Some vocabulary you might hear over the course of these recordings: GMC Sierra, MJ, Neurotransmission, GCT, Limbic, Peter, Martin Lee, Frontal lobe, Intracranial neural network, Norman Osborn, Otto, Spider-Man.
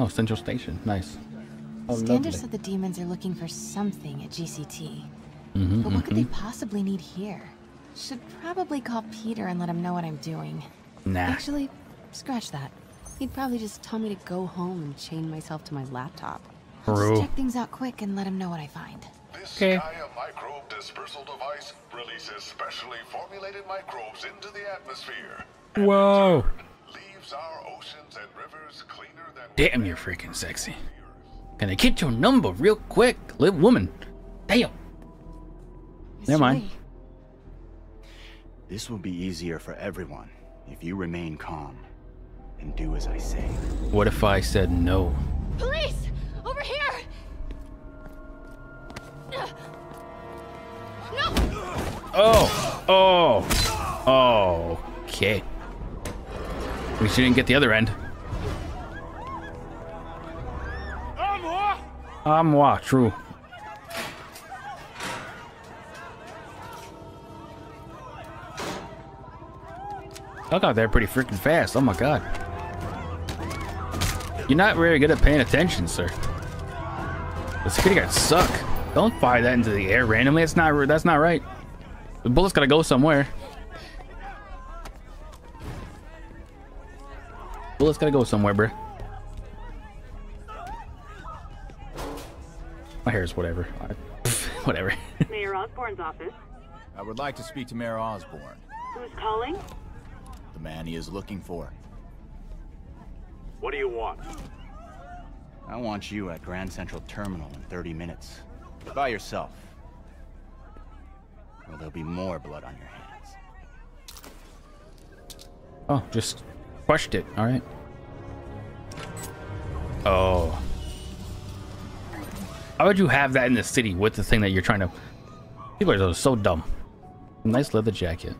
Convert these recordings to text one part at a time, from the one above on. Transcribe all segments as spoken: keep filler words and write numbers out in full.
Oh, Central Station. Nice. Oh, Standard said the demons are looking for something at G C T. Mm-hmm, but what mm-hmm. could they possibly need here? Should probably call Peter and let him know what I'm doing. Nah. Actually, scratch that. He'd probably just tell me to go home and chain myself to my laptop. I'll just check things out quick and let him know what I find. This okay. Gaia microbe dispersal device releases specially formulated microbes into the atmosphere. Whoa. Leaves our oceans and rivers cleaner than damn, you're freaking sexy. Can I get your number real quick? Live woman. Damn. It's Never mind. This will be easier for everyone if you remain calm and do as I say. What if I said no? Police! Over here! No! Oh! Oh! Oh! Okay. We shouldn't get the other end. Ah, moi! Ah, moi, true. I got there pretty freaking fast. Oh my god. You're not very good at paying attention, sir. The security guards suck. Don't fire that into the air randomly. That's not that's not right. The bullet's gotta go somewhere. Bullet's gotta go somewhere, bruh. My hair's whatever. I, whatever. Mayor Osborne's office. I would like to speak to Mayor Osborne. Who's calling? The man he is looking for. What do you want? I want you at Grand Central Terminal in thirty minutes. By yourself. Or there'll be more blood on your hands. Oh, just crushed it. All right. Oh. How would you have that in the city with the thing that you're trying to... People are so dumb. Nice leather jacket.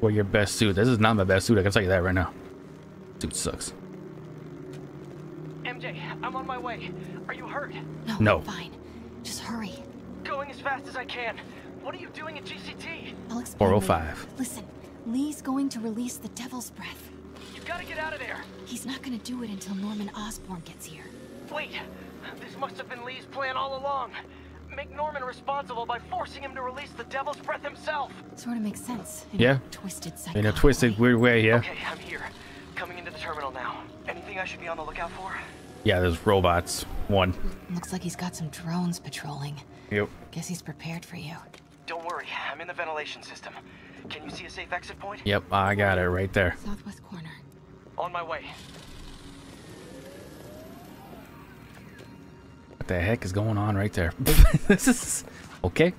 Well, your best suit. This is not my best suit. I can tell you that right now. Suit sucks. M J, I'm on my way. Are you hurt? No. No. Fine. Just hurry. Going as fast as I can. What are you doing at G C T? I'll explain. four oh five. Listen, Lee's going to release the Devil's Breath. You gotta get out of there. He's not gonna do it until Norman Osborn gets here. Wait. This must have been Lee's plan all along. Make Norman responsible by forcing him to release the Devil's Breath himself. Sort of makes sense. In yeah. A twisted in a twisted weird way, yeah. Okay, I'm here. Coming into the terminal now. Anything I should be on the lookout for? Yeah, there's robots. One. Looks like he's got some drones patrolling. Yep. Guess he's prepared for you. Don't worry, I'm in the ventilation system. Can you see a safe exit point? Yep, I got it right there. Southwest corner. On my way. What the heck is going on right there? This is okay.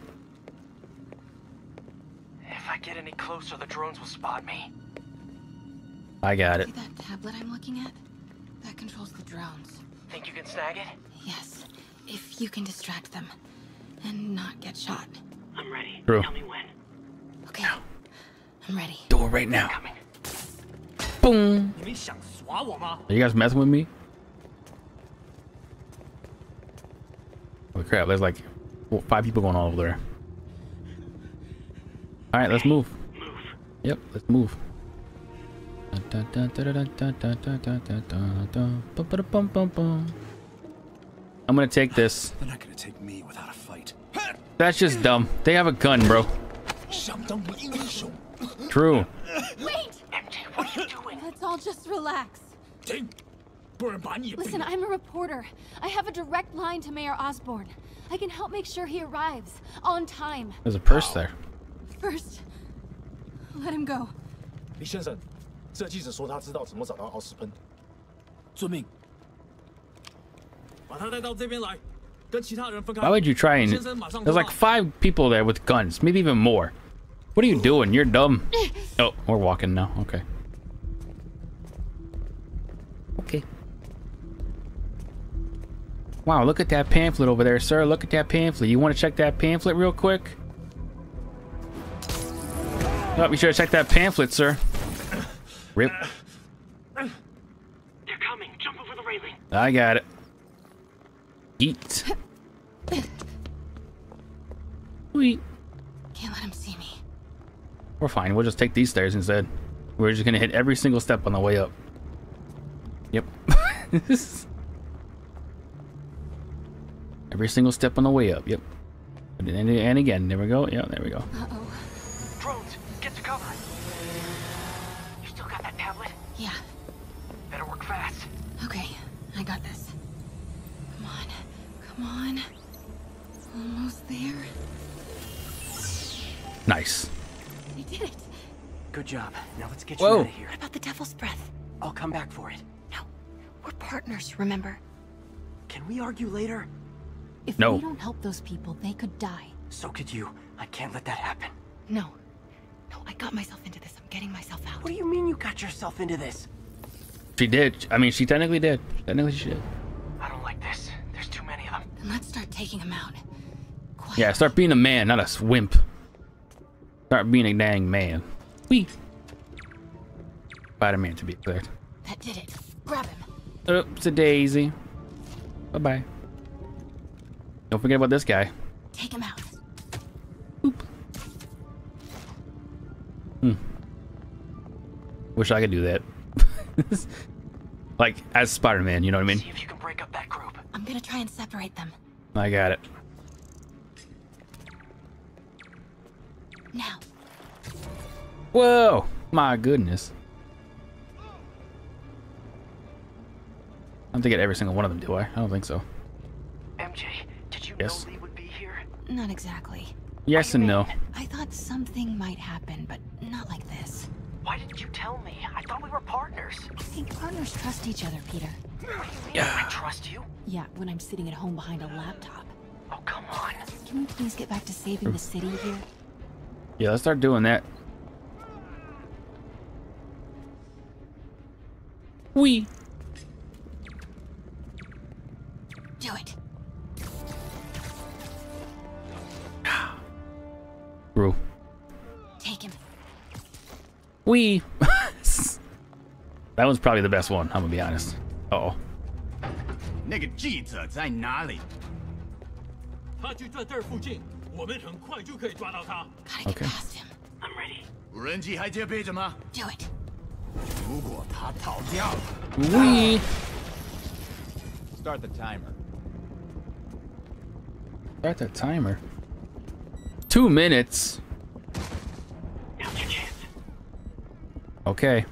If I get any closer, the drones will spot me. I got it. See that tablet I'm looking at? That controls the drones. Think you can snag it? Yes, if you can distract them and not get shot. I'm ready. True. Tell me when. Okay, no. I'm ready. Do it right now. Boom. Are you guys messing with me? Oh crap, there's like five people going all over there. Alright, let's move. Move. Yep, let's move. I'm gonna take this. They're not gonna take me without a fight. That's just dumb. They have a gun, bro. True. Wait! M J, what are you doing? Let's all just relax. Listen, I'm a reporter. I have a direct line to Mayor Osborn. I can help make sure he arrives on time. There's a purse oh. there. First, let him go. Why would you try and... There's like five people there with guns, maybe even more. What are you doing? You're dumb. Oh, we're walking now. Okay. Okay. Wow, look at that pamphlet over there, sir. Look at that pamphlet. You want to check that pamphlet real quick? Oh, we should have checked that pamphlet, sir. Rip. They're coming. Jump over the railing. I got it. Eat. Wait. Can't let him see me. We're fine. We'll just take these stairs instead. We're just going to hit every single step on the way up. Yep. Every single step on the way up. Yep. And, and, and again, there we go. Yeah, there we go. Uh-oh. Drones, get to cover. You still got that tablet? Yeah. Better work fast. Okay, I got this. Come on. Come on. Almost there. Nice. We did it. Good job. Now let's get you Whoa. out of here. What about the devil's breath? I'll come back for it. No. We're partners, remember? Can we argue later? If no. we don't help those people, they could die. So could you. I can't let that happen. No. No, I got myself into this. I'm getting myself out. What do you mean you got yourself into this? She did. I mean, she technically did. Technically she did. I don't like this. There's too many of them. Then let's start taking them out. Quiet. Yeah, start being a man, not a wimp. Start being a dang man. We. Spider-Man, to be exact. That did it. Grab him. Oops, a daisy. Bye-bye. Don't forget about this guy. Take him out. Oop. Hmm. Wish I could do that. Like, as Spider-Man, you know what I mean? See if you can break up that group. I'm gonna try and separate them. I got it. Now. Whoa! My goodness. I don't think I get every single one of them, do I? I don't think so. M J, did you yes. know Lee would be here? Not exactly. Yes I and mean, no. I thought something might happen, but not like this. Why didn't you tell me? I thought we were partners. I think partners trust each other, Peter. What do you mean? Yeah. I trust you? Yeah, when I'm sitting at home behind a laptop. Oh, come on. Can we please get back to saving the city here? Yeah, let's start doing that. We. Do it. Bro. Take him. We. That one's probably the best one, I'm gonna be honest. Uh oh. Okay. I'm ready. Do it. We. Start the timer. Start the timer. Two minutes. Okay.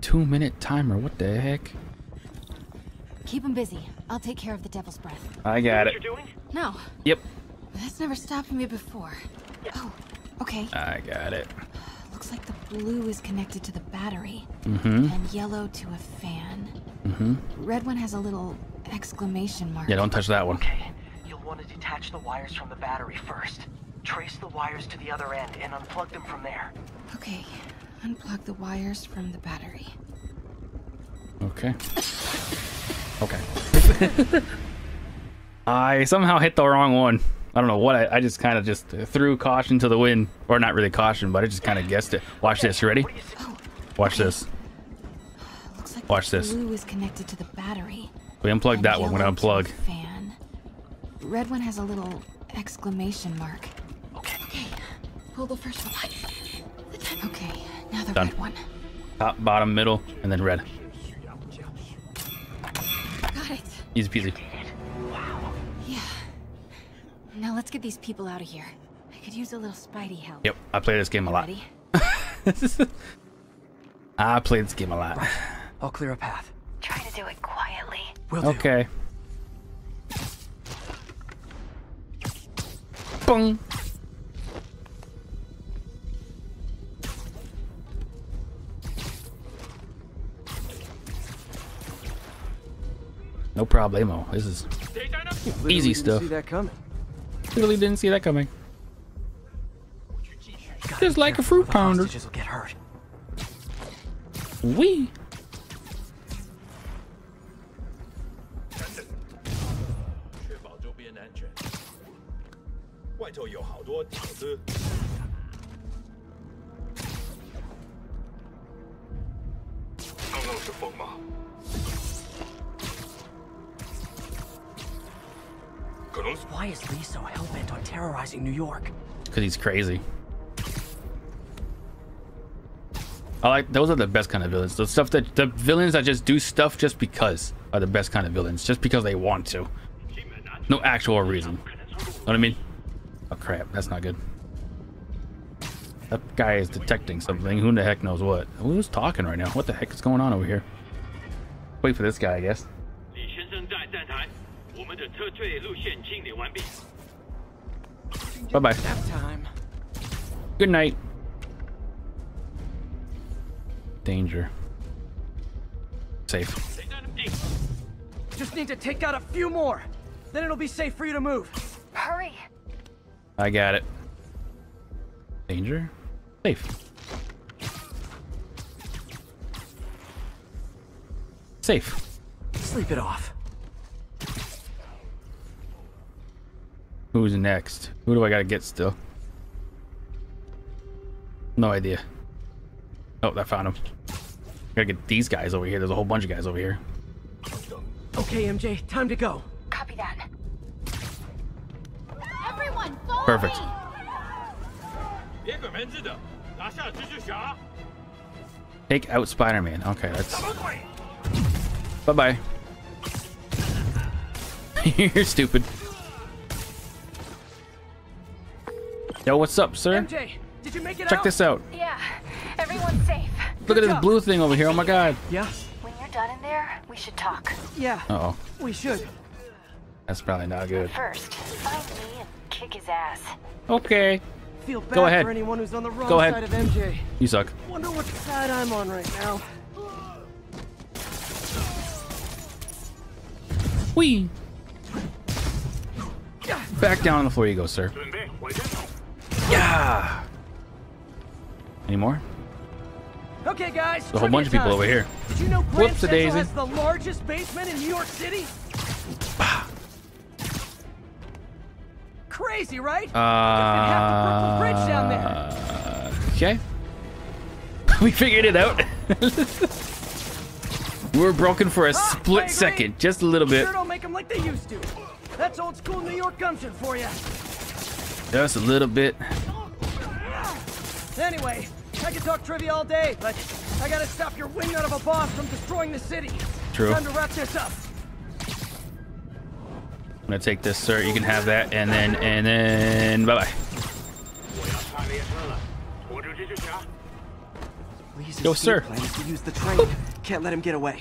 Two minute timer. What the heck? Keep him busy. I'll take care of the devil's breath. I got you know it. What you're doing? No. Yep. That's never stopped me before. Yeah. Oh, okay. I got it. Looks like the blue is connected to the battery. Mm-hmm. And yellow to a fan. Mm-hmm. Red one has a little exclamation mark. Yeah, don't touch that one. Okay. You'll want to detach the wires from the battery first. Trace the wires to the other end and unplug them from there. Okay. Unplug the wires from the battery. Okay. Okay. I somehow hit the wrong one. I don't know what. I, I just kind of just threw caution to the wind. Or not really caution, but I just kind of guessed it. Watch this. You ready? Oh, Watch okay. this. Looks like Watch this. Blue is connected to the battery. We unplugged that one. We're going to unplug. Fan. Red one has a little exclamation mark. Okay. Okay. Pull the first one. Okay. Now the Done. red one. Top, bottom, middle, and then red. Got it. Easy peasy. Wow. Yeah. Now let's get these people out of here. I could use a little Spidey help. Yep, I play this game you a ready? lot. I play this game a lot. Right. I'll clear a path. Try to do it quietly. Will do. Okay. Boom. No problemo. This is easy stuff. Literally didn't see that coming. Just like a fruit pounder. We. Why is Lee so hell-bent on terrorizing New York? Because he's crazy. I like those are the best kind of villains. The stuff that the villains that just do stuff just because are the best kind of villains, just because they want to. No actual reason. Know what I mean? Oh crap, that's not good. That guy is detecting something. Who the heck knows what? Who's talking right now? What the heck is going on over here? Wait for this guy, I guess. Bye bye. Good night. Danger. Safe. Just need to take out a few more. Then it'll be safe for you to move. Hurry. I got it. Danger. Safe. Safe. Sleep it off. Who's next? Who do I gotta get still? No idea. Oh, I found him. Gotta get these guys over here. There's a whole bunch of guys over here. Okay, M J, time to go. Copy that. Everyone, follow perfect. Me. Take out Spider-Man. Okay, that's. Bye bye. You're stupid. Yo, what's up, sir? M J, did you make it Check out? This out. Yeah, everyone's safe. Look Good at job. This blue thing over here. Oh my god. Yeah. When you're done in there, we should talk. Yeah. Uh oh. We should. That's probably not good. First, find me and kick his ass. Okay. Feel bad Go ahead. For anyone who's on the wrong Go ahead. Side of M J. You suck. Wonder what side I'm on right now. Whee. Back down on the floor you go, sir. Yeah. Any more? Okay, guys. There's a whole bunch of people time. Over here. Did you know Whoops, a daisy. Has the largest basement in New York City? Crazy, right? Uh, bridge down there. Okay. We figured it out. We were broken for a ah, split second, just a little bit. Sure don't make them like they used to. That's old school New York gumption for you. Just a little bit. Anyway, I could talk trivia all day, but I gotta stop your wingnut of a boss from destroying the city. True. Time to wrap this up. I'm gonna take this, sir. You can have that, and then, and then, bye bye. Yo, sir. To use the train. Can't let him get away.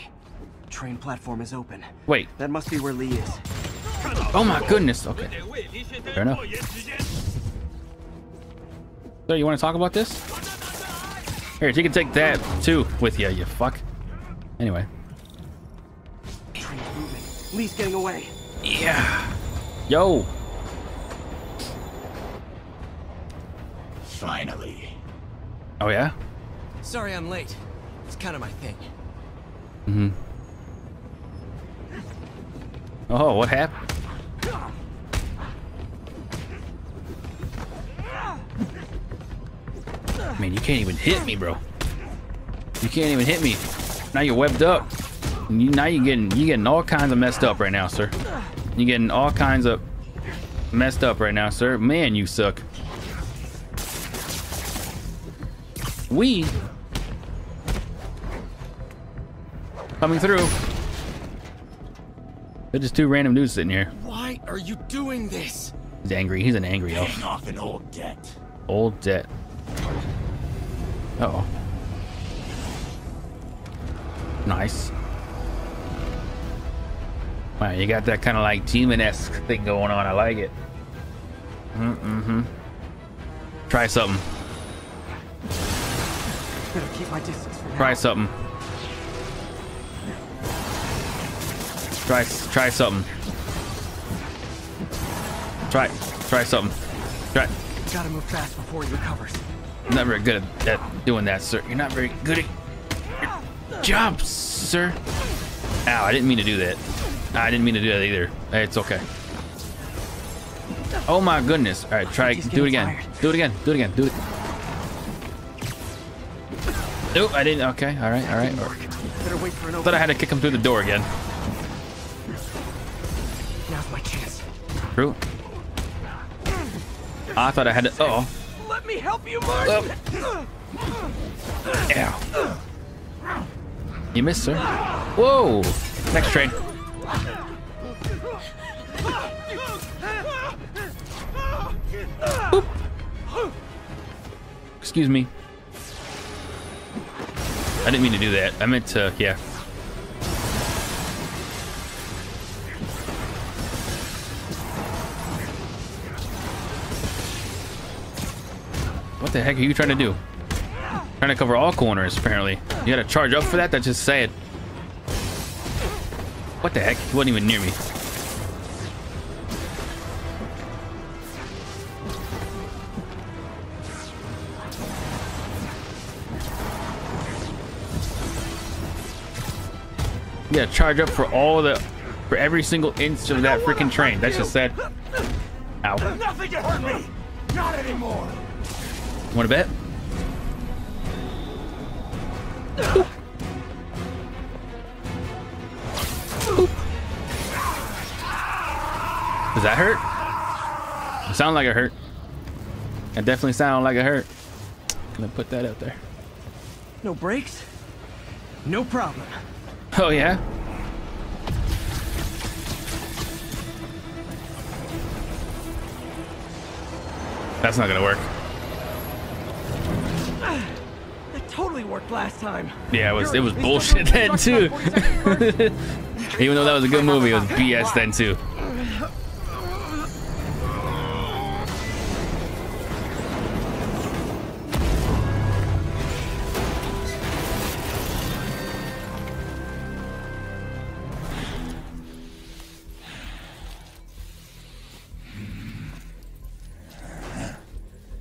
Train platform is open. Wait. That must be where Lee is. Oh my goodness. Okay. Fair enough. So you want to talk about this? Here, you can take that too with you, you fuck. Anyway. Train's moving. Lee's getting away. Yeah. Yo. Finally. Oh yeah? Sorry I'm late. It's kind of my thing. Mm-hmm. Oh, what happened? Man, you can't even hit me, bro. You can't even hit me. Now you're webbed up. You, now you're getting you getting all kinds of messed up right now, sir. You're getting all kinds of messed up right now, sir. Man, you suck. We coming through. They're just two random dudes sitting here. Why are you doing this? He's angry. He's an angry elf. Paying off an old debt. Old debt. Uh oh. Nice. Wow, you got that kind of like demon-esque thing going on. I like it. Mm-hmm. Try something. Better keep my distance from Try now. something. Try, try something. Try, try something. Try. You gotta move fast before he recovers. I'm not very good at that, doing that, sir. You're not very good at your jump, sir. Ow! I didn't mean to do that. I didn't mean to do that either. It's okay. Oh my goodness! All right, try. Do it again. Do it again. Do it again. Do it. Nope, I didn't. Okay. All right. All right. I thought I had to kick him through the door again. True. I thought I had to. Uh oh. Let me help you, Martin. Oh. Ow. You missed, sir. Whoa! Next train. Boop. Excuse me. I didn't mean to do that. I meant to, yeah. What the heck are you trying to do? Trying to cover all corners, apparently. You gotta charge up for that? That's just sad. What the heck? He wasn't even near me. You gotta charge up for all the... for every single inch of that freaking train. That's just sad. Ow. Nothing can hurt me! Not anymore! Wanna bet? Oop. Oop. Does that hurt? It sound like it hurt. It definitely sound like it hurt. Gonna put that out there. No brakes? No problem. Oh yeah? That's not gonna work. Totally worked last time. Yeah, it was it was bullshit then too. Even though that was a good movie, it was B S then too.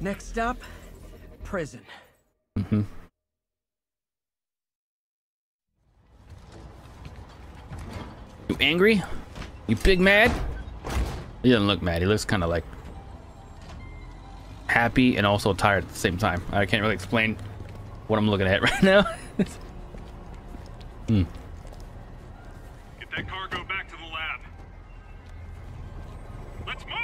Next stop, prison. Mm-hmm. You angry? You big mad? He doesn't look mad. He looks kind of like happy and also tired at the same time. I can't really explain what I'm looking at right now. mm. Get that cargo back to the lab. Let's move.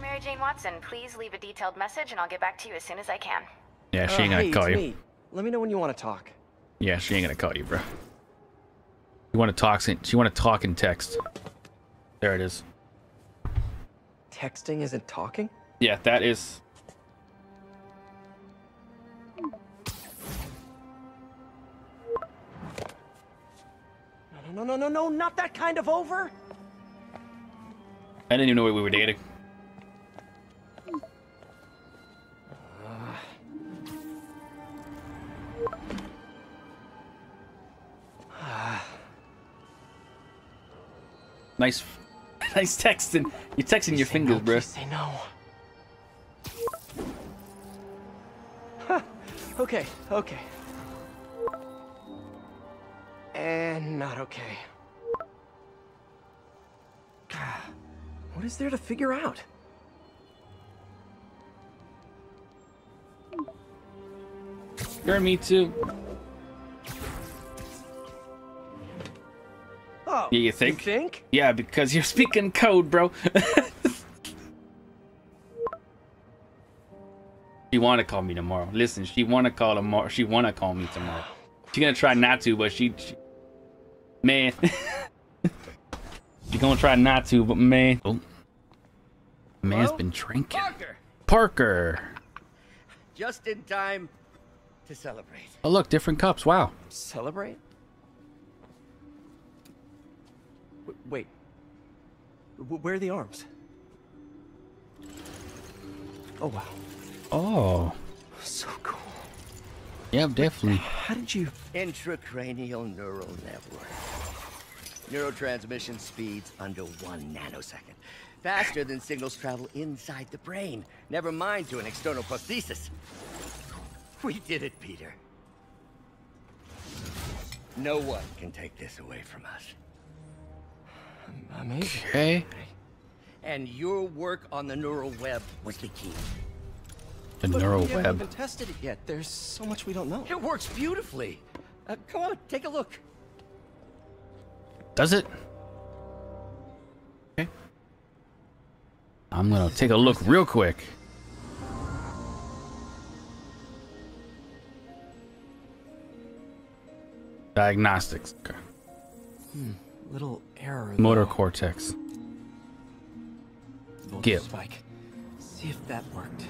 Mary Jane Watson, please leave a detailed message and I'll get back to you as soon as I can. Yeah, she ain't gonna uh, hey, call you. Me. Let me know when you want to talk. Yeah, she ain't gonna call you, bro. You want to talk? She want to talk and text. There it is. Texting isn't talking? Yeah, that is. No, no, no, no, no, not that kind of over. I didn't even know we were dating. Nice, nice texting. You're texting your fingers, bro. Say no. Huh. Okay, okay. And not okay. What is there to figure out? You're me too. Oh, yeah, you think? you think? Yeah, because you're speaking code, bro. She wanna call me tomorrow. Listen, she wanna call tomorrow. She wanna call me tomorrow. She gonna try not to, but she, she... man, she gonna try not to, but man, oh, man's been drinking. Parker. Parker. Just in time to celebrate. Oh look, different cups. Wow. Celebrate. Wait, where are the arms? Oh wow. Oh. So cool. Yeah, definitely. How did you? Intracranial neural network. Neurotransmission speeds under one nanosecond. Faster than signals travel inside the brain. Never mind to an external prosthesis. We did it, Peter. No one can take this away from us. Amazing. Okay. And your work on the neural web was the key. The but neural we web. We haven't tested it yet. There's so much we don't know. It works beautifully. Uh, come on, take a look. Does it? Okay. I'm gonna take a look real quick. Diagnostics. Okay. Hmm, little error. Motor though. Cortex. Give. Spike. See if that worked.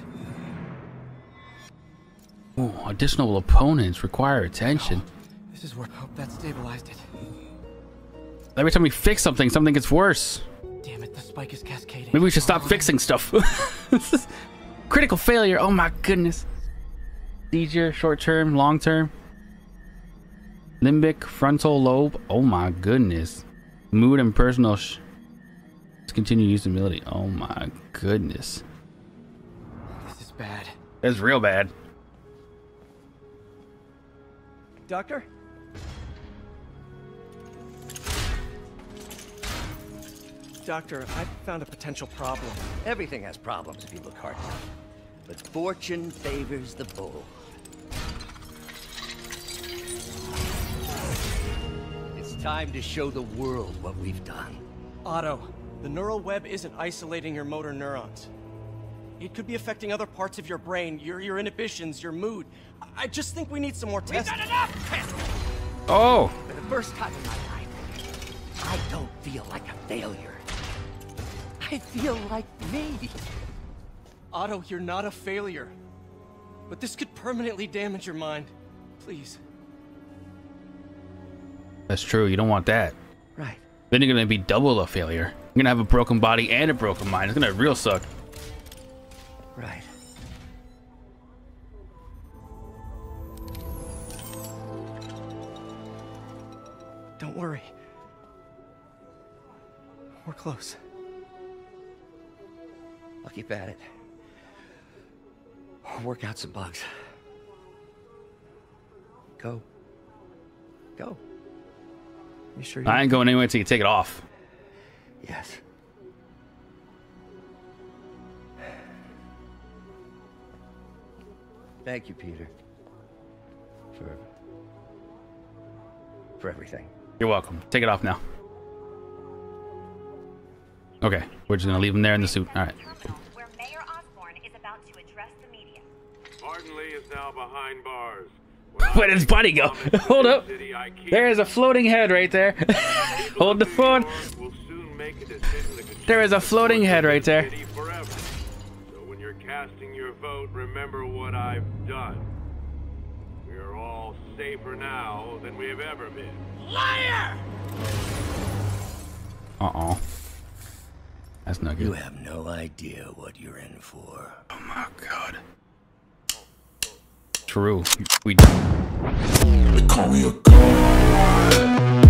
Ooh, additional opponents require attention. Oh, this is where I hope that stabilized it. Every time we fix something, something gets worse. Damn it, the spike is cascading. Maybe we should stop fixing stuff. Critical failure. Oh my goodness. Seizure, short term, long term. Limbic, frontal lobe. Oh my goodness. Mood and personal. Sh Let's continue usability. Oh my goodness. This is bad. It's real bad. Doctor? Doctor, I've found a potential problem. Everything has problems if you look hard enough. But fortune favors the bold. It's time to show the world what we've done. Otto, the neural web isn't isolating your motor neurons. It could be affecting other parts of your brain, your your inhibitions, your mood. I just think we need some more tests. We've got enough tests! Oh! For the first time in my life, I don't feel like a failure. I feel like me. Otto, you're not a failure. But this could permanently damage your mind. Please. That's true. You don't want that. Right. Then you're gonna be double a failure. You're gonna have a broken body and a broken mind. It's gonna real suck. Right. Don't worry. We're close. I'll keep at it. I'll work out some bugs. Go. Go. You sure you I ain't going anywhere until you take it off. Yes. Thank you, Peter, for, for everything. You're welcome. Take it off now. Okay, we're just going to leave him there in the suit. All right. Where Mayor Osborn is about to address the media. Martin Lee is now behind bars. Where did his body go? Hold up. There is a floating head right there. Hold the phone. There is a floating head right there. Casting your vote, remember what I've done. We're all safer now than we have ever been. Liar! Uh-oh. That's not good. You have no idea what you're in for. Oh my god. True. We do. They call me a god.